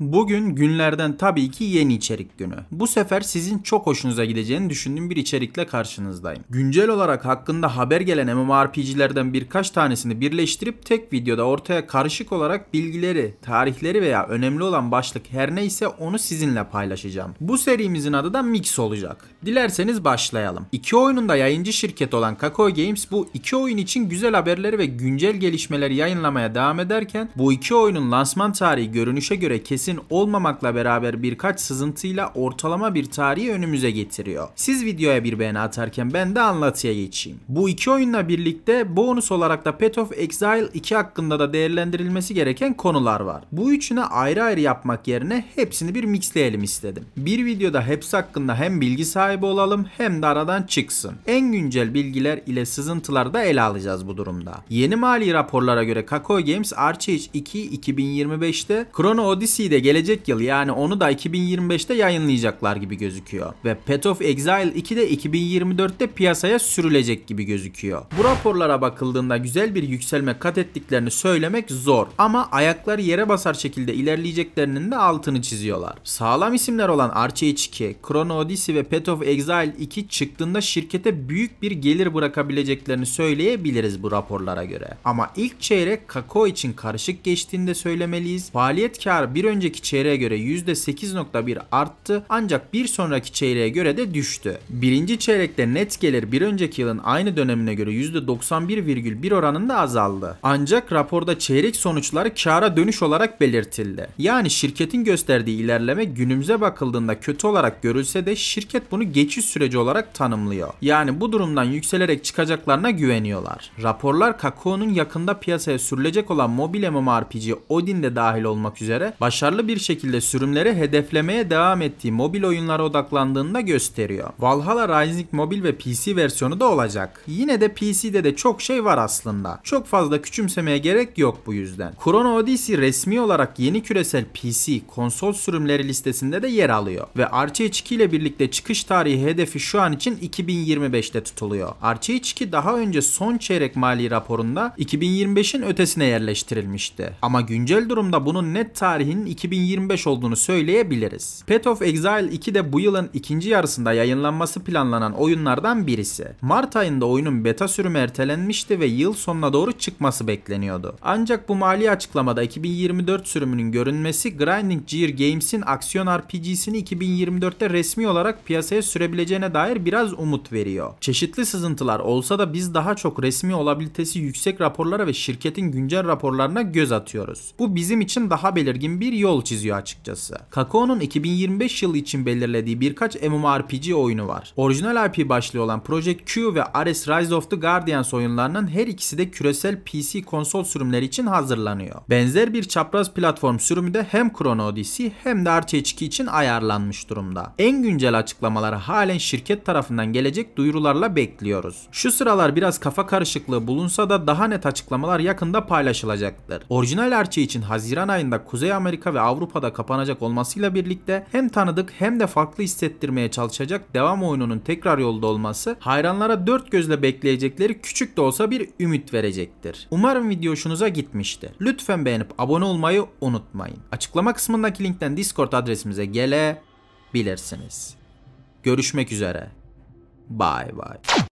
Bugün günlerden tabii ki yeni içerik günü. Bu sefer sizin çok hoşunuza gideceğini düşündüğüm bir içerikle karşınızdayım. Güncel olarak hakkında haber gelen MMORPG'lerden birkaç tanesini birleştirip tek videoda ortaya karışık olarak bilgileri, tarihleri veya önemli olan başlık her neyse onu sizinle paylaşacağım. Bu serimizin adı da Mix olacak. Dilerseniz başlayalım. İki oyunun da yayıncı şirketi olan Kakao Games bu iki oyun için güzel haberleri ve güncel gelişmeleri yayınlamaya devam ederken bu iki oyunun lansman tarihi görünüşe göre kesin olmamakla beraber birkaç sızıntıyla ortalama bir tarihi önümüze getiriyor. Siz videoya bir beğeni atarken ben de anlatıya geçeyim. Bu iki oyunla birlikte bonus olarak da Path of Exile 2 hakkında da değerlendirilmesi gereken konular var. Bu üçünü ayrı ayrı yapmak yerine hepsini bir mixleyelim istedim. Bir videoda hepsi hakkında hem bilgi sahibi olalım hem de aradan çıksın. En güncel bilgiler ile sızıntıları da ele alacağız bu durumda. Yeni mali raporlara göre Kakao Games ArcheAge 2'yi 2025'te, Chrono Odyssey'de gelecek yıl yani onu da 2025'te yayınlayacaklar gibi gözüküyor. Ve Path of Exile 2 de 2024'te piyasaya sürülecek gibi gözüküyor. Bu raporlara bakıldığında güzel bir yükselme kat ettiklerini söylemek zor. Ama ayakları yere basar şekilde ilerleyeceklerinin de altını çiziyorlar. Sağlam isimler olan ArcheAge 2, Chrono Odyssey ve Path of Exile 2 çıktığında şirkete büyük bir gelir bırakabileceklerini söyleyebiliriz bu raporlara göre. Ama ilk çeyrek Kakao için karışık geçtiğini de söylemeliyiz. Faaliyet karı bir önce çeyreğe göre %8.1 arttı ancak bir sonraki çeyreğe göre de düştü. Birinci çeyrekte net gelir bir önceki yılın aynı dönemine göre %91,1 oranında azaldı. Ancak raporda çeyrek sonuçları kâra dönüş olarak belirtildi. Yani şirketin gösterdiği ilerleme günümüze bakıldığında kötü olarak görülse de şirket bunu geçiş süreci olarak tanımlıyor. Yani bu durumdan yükselerek çıkacaklarına güveniyorlar. Raporlar Kakao'nun yakında piyasaya sürülecek olan mobil MMORPG Odin'de dahil olmak üzere başarılı bir şekilde sürümleri hedeflemeye devam ettiği mobil oyunlara odaklandığında gösteriyor. Valhalla Rising mobil ve PC versiyonu da olacak. Yine de PC'de de çok şey var aslında. Çok fazla küçümsemeye gerek yok bu yüzden. Chrono Odyssey resmi olarak yeni küresel PC konsol sürümleri listesinde de yer alıyor. Ve ArcheAge 2 ile birlikte çıkış tarihi hedefi şu an için 2025'te tutuluyor. ArcheAge 2 daha önce son çeyrek mali raporunda 2025'in ötesine yerleştirilmişti. Ama güncel durumda bunun net tarihinin 2025 olduğunu söyleyebiliriz. Path of Exile 2 de bu yılın ikinci yarısında yayınlanması planlanan oyunlardan birisi. Mart ayında oyunun beta sürümü ertelenmişti ve yıl sonuna doğru çıkması bekleniyordu. Ancak bu mali açıklamada 2024 sürümünün görünmesi Grinding Gear Games'in aksiyon RPG'sini 2024'te resmi olarak piyasaya sürebileceğine dair biraz umut veriyor. Çeşitli sızıntılar olsa da biz daha çok resmi olabilitesi yüksek raporlara ve şirketin güncel raporlarına göz atıyoruz. Bu bizim için daha belirgin bir yol çiziyor açıkçası. Kakao'nun 2025 yılı için belirlediği birkaç MMORPG oyunu var. Orijinal IP başlığı olan Project Q ve Ares Rise of the Guardians oyunlarının her ikisi de küresel PC konsol sürümleri için hazırlanıyor. Benzer bir çapraz platform sürümü de hem Chrono Odyssey hem de ArcheAge 2 için ayarlanmış durumda. En güncel açıklamaları halen şirket tarafından gelecek duyurularla bekliyoruz. Şu sıralar biraz kafa karışıklığı bulunsa da daha net açıklamalar yakında paylaşılacaktır. Orijinal ArcheAge için Haziran ayında Kuzey Amerika ve Avrupa'da kapanacak olmasıyla birlikte hem tanıdık hem de farklı hissettirmeye çalışacak devam oyununun tekrar yolda olması hayranlara dört gözle bekleyecekleri küçük de olsa bir ümit verecektir. Umarım video hoşunuza gitmiştir. Lütfen beğenip abone olmayı unutmayın. Açıklama kısmındaki linkten Discord adresimize gelebilirsiniz. Görüşmek üzere. Bye bye.